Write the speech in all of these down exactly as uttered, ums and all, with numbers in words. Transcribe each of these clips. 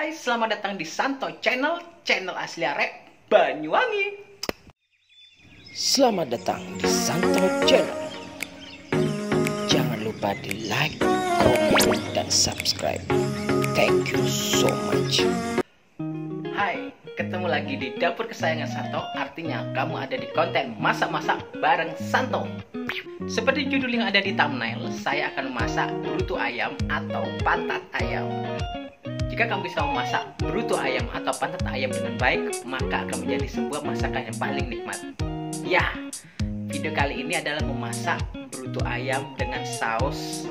guys, selamat datang di Santo Channel, channel asli arek Banyuwangi. Selamat datang di Santo Channel. Jangan lupa di like, comment, dan subscribe. Thank you so much. Hai, ketemu lagi di Dapur Kesayangan Santo. Artinya kamu ada di konten masak-masak bareng Santo. Seperti judul yang ada di thumbnail, saya akan memasak bruto ayam atau pantat ayam. Jika kamu bisa memasak bruto ayam atau pantat ayam dengan baik, maka akan menjadi sebuah masakan yang paling nikmat. Ya, video kali ini adalah memasak bruto ayam dengan saus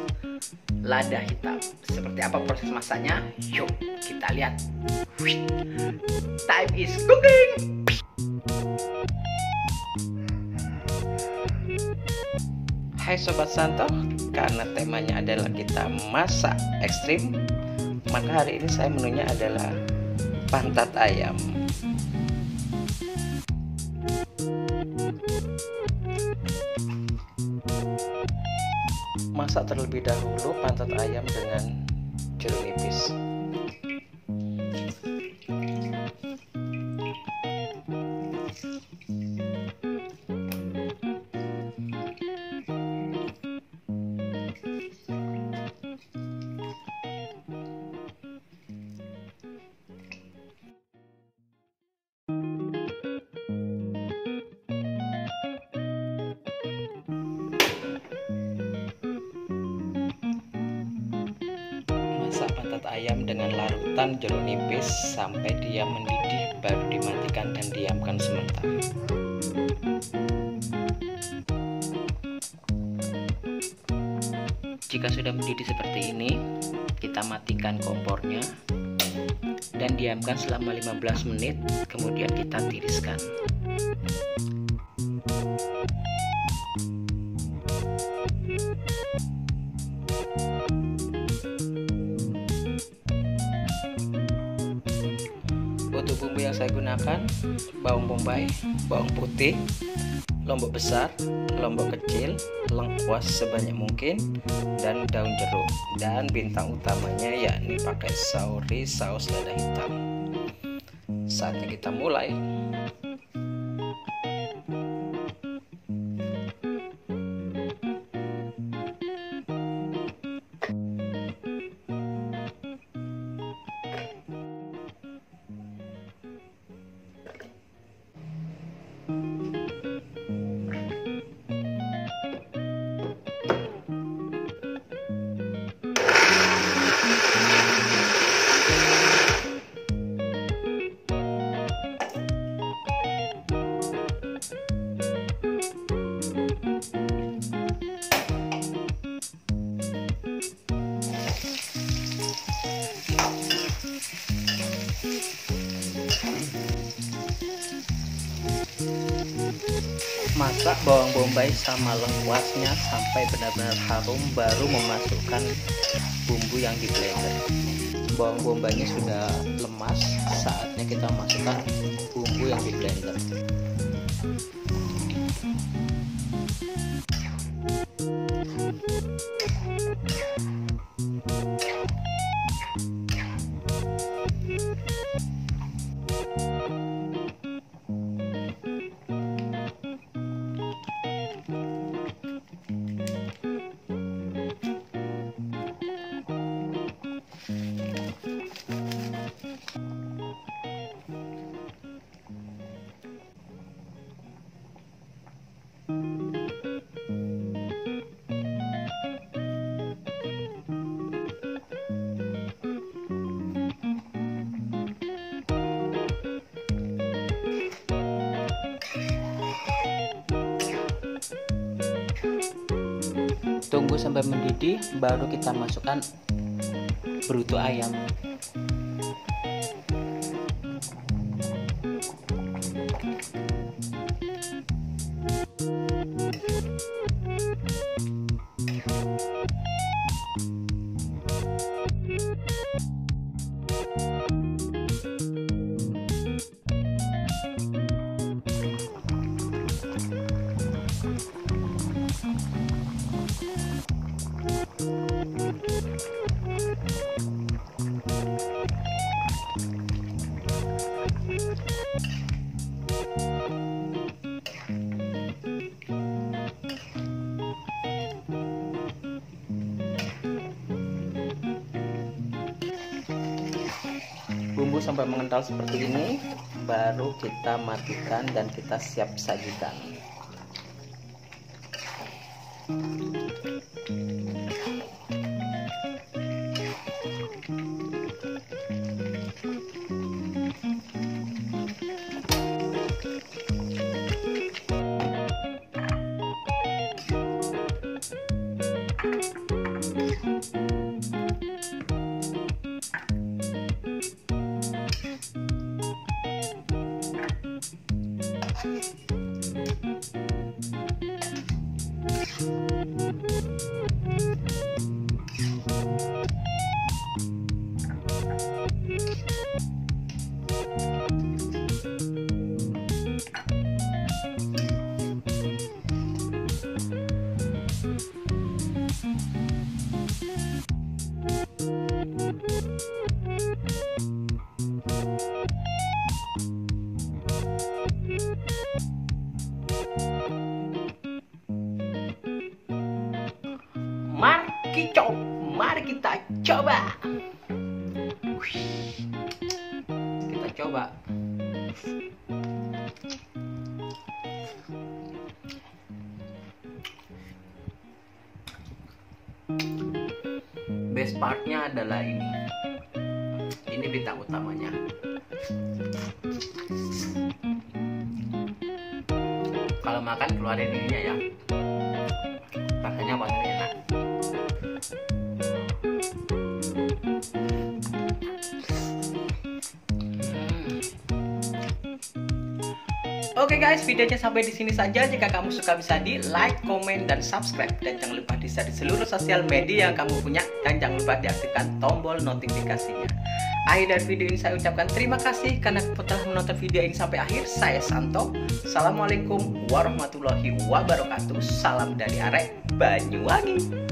lada hitam. Seperti apa proses masaknya? Yuk, kita lihat. Time is cooking! Hai Sobat Santo, karena temanya adalah kita masak ekstrim, maka hari ini saya menunya adalah pantat ayam. Masak terlebih dahulu pantat ayam dengan jeruk nipis. Ayam dengan larutan jeruk nipis sampai dia mendidih, baru dimatikan dan diamkan sementara. Jika sudah mendidih seperti ini, kita matikan kompornya dan diamkan selama lima belas menit, kemudian kita tiriskan. Untuk bumbu yang saya gunakan, bawang bombay, bawang putih, lombok besar, lombok kecil, lengkuas sebanyak mungkin, dan daun jeruk. Dan bintang utamanya yakni pakai saori, saus lada hitam. Saatnya kita mulai. Masak bawang bombay sama lengkuasnya sampai benar-benar harum, baru memasukkan bumbu yang di blender. Bawang bombaynya sudah lemas, saatnya kita masukkan bumbu yang di blender. Tunggu sampai mendidih, baru kita masukkan bruto ayam. Tunggu sampai mengental seperti ini, baru kita matikan dan kita siap sajikan. Kicau, mari kita coba. Wih. Kita coba. Best partnya adalah ini. Ini bintang utamanya. Kalau makan keluarin ininya ya. Rasanya paling enak. Oke okay guys, videonya sampai di sini saja. Jika kamu suka bisa di like, komen, dan subscribe. Dan jangan lupa di share di seluruh sosial media yang kamu punya. Dan jangan lupa diaktifkan tombol notifikasinya. Akhir dari video ini saya ucapkan terima kasih karena telah menonton video ini sampai akhir. Saya Santo. Assalamualaikum warahmatullahi wabarakatuh. Salam dari Arek Banyuwangi.